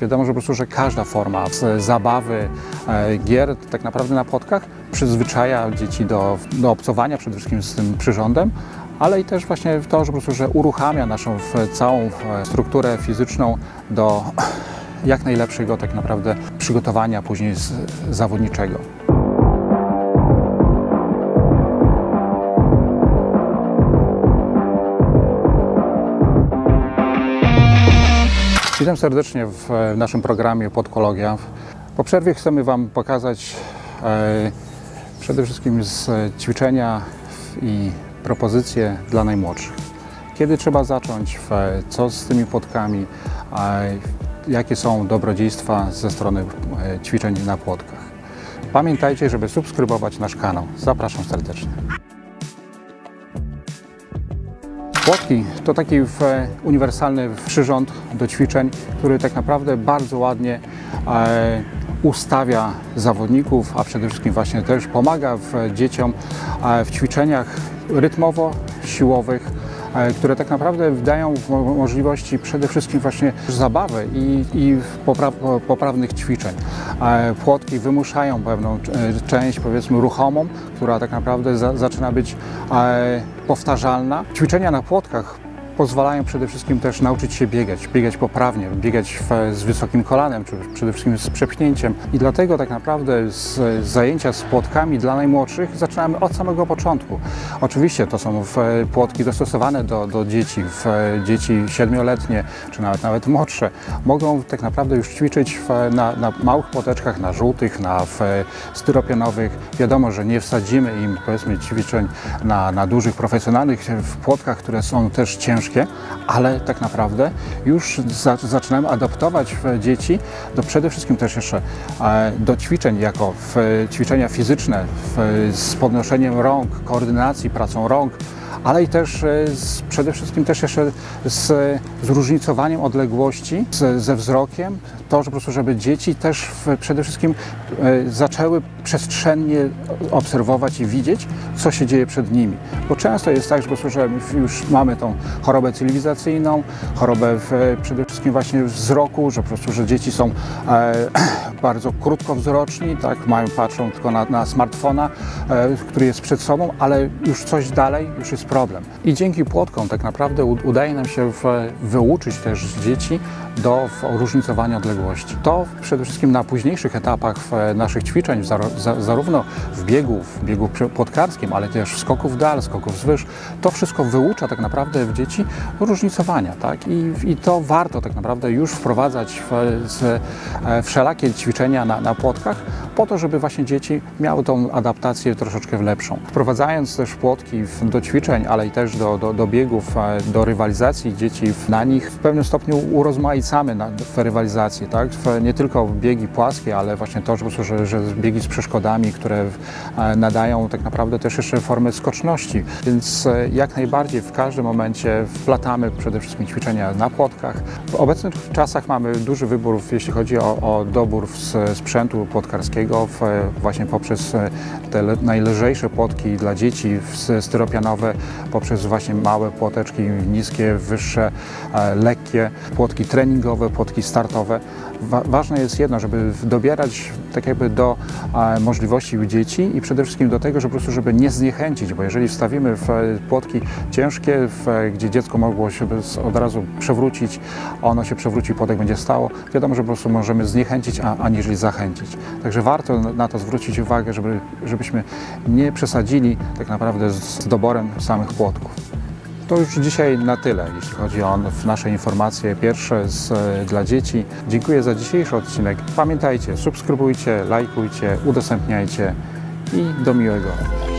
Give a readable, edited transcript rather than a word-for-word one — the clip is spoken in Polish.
Wiadomo, że po prostu, że każda forma zabawy, gier tak naprawdę na płotkach przyzwyczaja dzieci do obcowania przede wszystkim z tym przyrządem, ale i też właśnie to, że po prostu, że uruchamia naszą całą strukturę fizyczną do jak najlepszego tak naprawdę przygotowania później zawodniczego. Witam serdecznie w naszym programie Płotkologia. Po przerwie chcemy Wam pokazać przede wszystkim ćwiczenia i propozycje dla najmłodszych. Kiedy trzeba zacząć, co z tymi płotkami, jakie są dobrodziejstwa ze strony ćwiczeń na płotkach. Pamiętajcie, żeby subskrybować nasz kanał. Zapraszam serdecznie. Płotki to taki uniwersalny przyrząd do ćwiczeń, który tak naprawdę bardzo ładnie ustawia zawodników, a przede wszystkim właśnie też pomaga dzieciom w ćwiczeniach rytmowo-siłowych, które tak naprawdę dają możliwości przede wszystkim właśnie zabawy i poprawnych ćwiczeń. Płotki wymuszają pewną część, powiedzmy, ruchomą, która tak naprawdę zaczyna być powtarzalna. Ćwiczenia na płotkach pozwalają przede wszystkim też nauczyć się biegać poprawnie, biegać z wysokim kolanem, czy przede wszystkim z przepchnięciem. I dlatego tak naprawdę zajęcia z płotkami dla najmłodszych zaczynamy od samego początku. Oczywiście to są płotki dostosowane do dzieci. Dzieci 7-letnie, czy nawet młodsze mogą tak naprawdę już ćwiczyć na małych płoteczkach, na żółtych, na styropianowych. Wiadomo, że nie wsadzimy im, powiedzmy, ćwiczeń na dużych, profesjonalnych płotkach, które są też ciężkie, ale tak naprawdę już zaczynamy adaptować dzieci przede wszystkim też jeszcze do ćwiczeń jako ćwiczenia fizyczne z podnoszeniem rąk, koordynacji, pracą rąk, ale i też przede wszystkim też jeszcze z zróżnicowaniem odległości, ze wzrokiem, to, że po prostu, żeby dzieci też przede wszystkim zaczęły przestrzennie obserwować i widzieć, co się dzieje przed nimi. Bo często jest tak, że po prostu, że już mamy tą chorobę cywilizacyjną, chorobę przede wszystkim właśnie wzroku, że po prostu, że dzieci są bardzo krótkowzroczni, tak, patrzą tylko na smartfona, który jest przed sobą, ale już coś dalej, już jest problem. I dzięki płotkom tak naprawdę udaje nam się wyuczyć też dzieci do różnicowania odległości. To przede wszystkim na późniejszych etapach naszych ćwiczeń, zarówno w biegu płotkarskim, ale też skoków w dal, skoków wzwyż, to wszystko wyucza tak naprawdę w dzieci różnicowania. Tak? I to warto tak naprawdę już wprowadzać wszelakie ćwiczenia na płotkach, po to, żeby właśnie dzieci miały tą adaptację troszeczkę lepszą. Wprowadzając też płotki do ćwiczeń, ale i też do biegów, do rywalizacji dzieci na nich, w pewnym stopniu urozmaicamy w rywalizacji. Tak? Nie tylko biegi płaskie, ale właśnie to, że biegi z przeszkodami, które nadają tak naprawdę też jeszcze formę skoczności. Więc jak najbardziej w każdym momencie wplatamy przede wszystkim ćwiczenia na płotkach. W obecnych czasach mamy duży wybór, jeśli chodzi o dobór sprzętu płotkarskiego, właśnie poprzez te najlżejsze płotki dla dzieci, styropianowe, poprzez właśnie małe płoteczki, niskie, wyższe, lekkie, płotki treningowe, płotki startowe. Ważne jest jedno, żeby dobierać tak jakby do możliwości dzieci i przede wszystkim do tego, że po prostu, żeby nie zniechęcić, bo jeżeli wstawimy w płotki ciężkie, gdzie dziecko mogło się od razu przewrócić, ono się przewróci, płotek będzie stało, wiadomo, że po prostu możemy zniechęcić, aniżeli zachęcić. Także warto na to zwrócić uwagę, żebyśmy nie przesadzili tak naprawdę z doborem samych płotków. To już dzisiaj na tyle, jeśli chodzi o nasze informacje pierwsze dla dzieci. Dziękuję za dzisiejszy odcinek. Pamiętajcie, subskrybujcie, lajkujcie, udostępniajcie i do miłego.